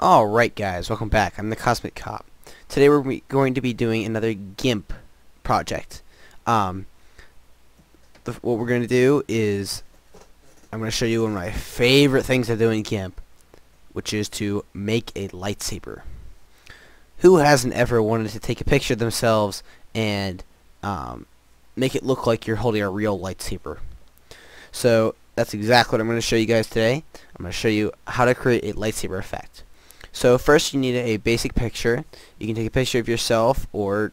Alright guys, welcome back. I'm the Cosmic Cop. Today we're going to be doing another GIMP project. What we're going to do is, I'm going to show you one of my favorite things to do in GIMP, which is to make a lightsaber. Who hasn't ever wanted to take a picture of themselves and make it look like you're holding a real lightsaber? So that's exactly what I'm going to show you guys today. I'm going to show you how to create a lightsaber effect. So first you need a basic picture. You can take a picture of yourself or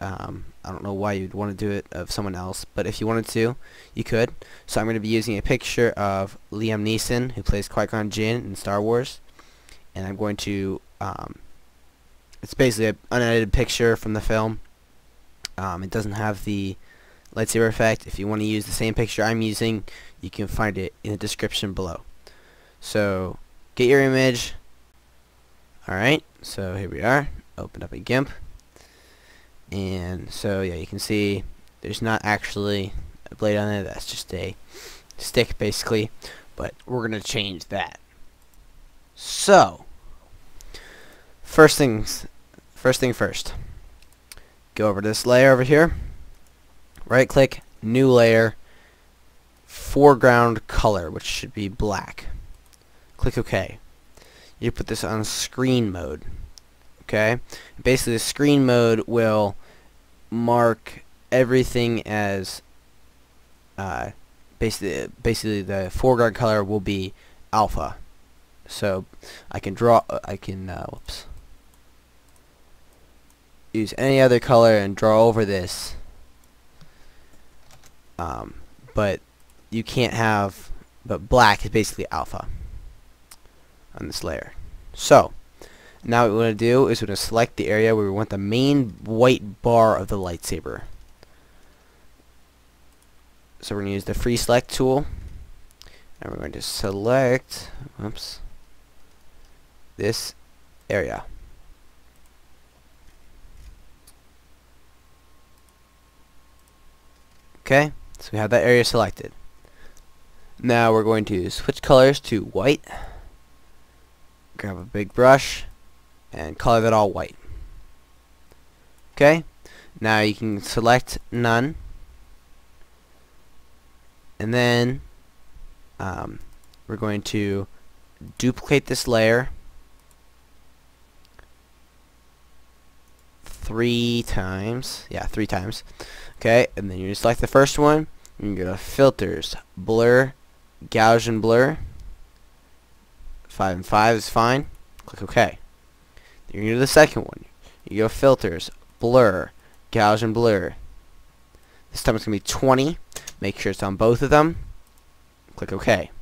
I don't know why you'd want to do it of someone else, but if you wanted to, you could. So I'm going to be using a picture of Liam Neeson, who plays Qui-Gon Jinn in Star Wars, and I'm going to it's basically an unedited picture from the film. It doesn't have the lightsaber effect. If you want to use the same picture I'm using, you can find it in the description below. So get your image. Alright, so here we are, opened up a GIMP, and so yeah, you can see there's not actually a blade on there, that's just a stick basically, but we're going to change that. So, first thing first, go over to this layer over here, right click, new layer, foreground color, which should be black, click OK. You put this on screen mode, okay? Basically, the screen mode will mark everything as basically the foreground color will be alpha. So I can draw, use any other color and draw over this, but you can't have. But black is basically alpha on this layer. So now what we want to do is we're going to select the area where we want the main white bar of the lightsaber. So we're going to use the free select tool, and we're going to select this area. Okay, so we have that area selected. Now we're going to switch colors to white. Grab a big brush and color that all white. Okay, now you can select none, and then we're going to duplicate this layer 3 times. Yeah, 3 times. Okay, and then you select the first one and you go to filters, blur, gauge and blur. 5 and 5 is fine. Click OK. Then you're going to do the second one. You go filters, blur, gauge and blur. This time it's going to be 20. Make sure it's on both of them. Click OK.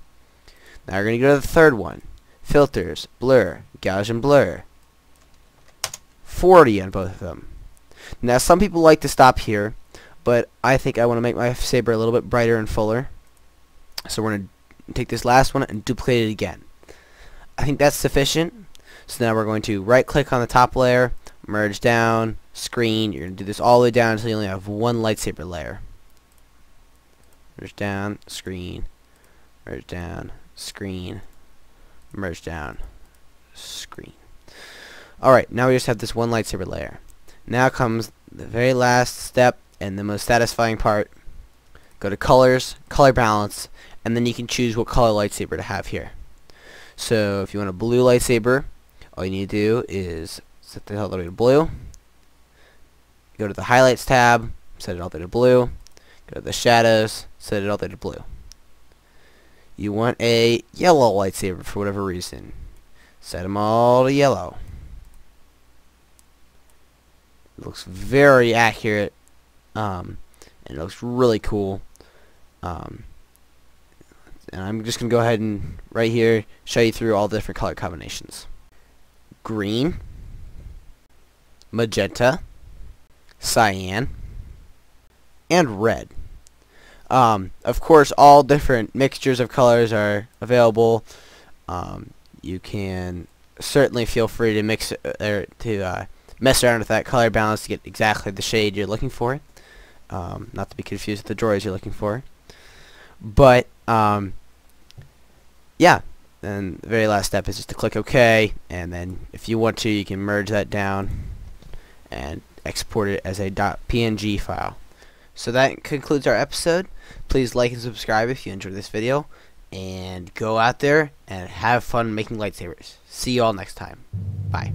Now you're going to go to the third one. Filters, blur, gauge and blur. 40 on both of them. Now some people like to stop here, but I think I want to make my saber a little bit brighter and fuller. So we're going to take this last one and duplicate it again. I think that's sufficient. So now we're going to right click on the top layer, merge down, screen. You're going to do this all the way down until you only have one lightsaber layer. Merge down, screen, merge down, screen, merge down, screen. Alright, now we just have this one lightsaber layer. Now comes the very last step and the most satisfying part. Go to colors, color balance, and then you can choose what color lightsaber to have here. So if you want a blue lightsaber, all you need to do is set the all the way to blue. Go to the highlights tab, set it all the way to blue. Go to the shadows, set it all the way to blue. You want a yellow lightsaber for whatever reason. Set them all to yellow. It looks very accurate, and it looks really cool. And I'm just going to go ahead and right here show you through all the different color combinations. Green, magenta, cyan, and red. Of course, all different mixtures of colors are available. You can certainly feel free to mix mess around with that color balance to get exactly the shade you're looking for. Not to be confused with the droids you're looking for. But yeah, Then the very last step is just to click OK, and then if you want to, you can merge that down and export it as a .png file. So that concludes our episode. Please like and subscribe if you enjoyed this video, and go out there and have fun making lightsabers. See you all next time. Bye.